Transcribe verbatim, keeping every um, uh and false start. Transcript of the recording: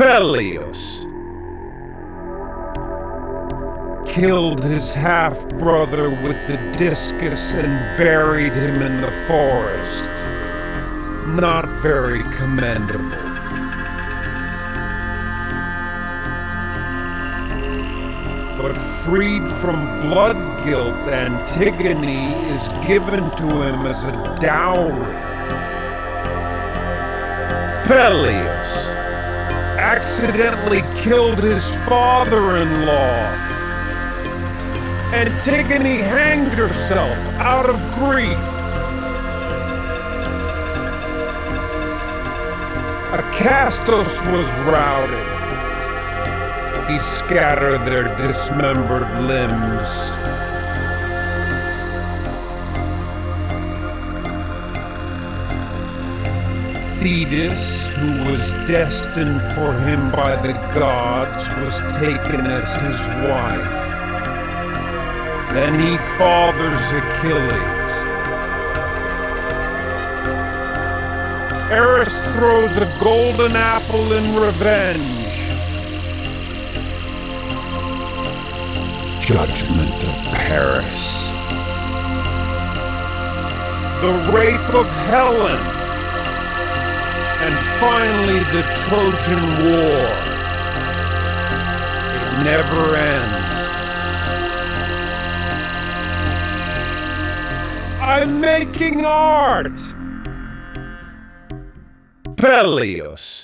Peleus killed his half-brother with the discus and buried him in the forest. Not very commendable. But freed from blood guilt, Antigone is given to him as a dowry. Peleus accidentally killed his father-in-law. Antigone hanged herself out of grief. Acastus was routed. He scattered their dismembered limbs. Thetis, who was destined for him by the gods, was taken as his wife. Then he fathers Achilles. Eris throws a golden apple in revenge. Judgment of Paris. The Rape of Helen. And finally the Trojan War. It never ends. I'm making art! Peleus.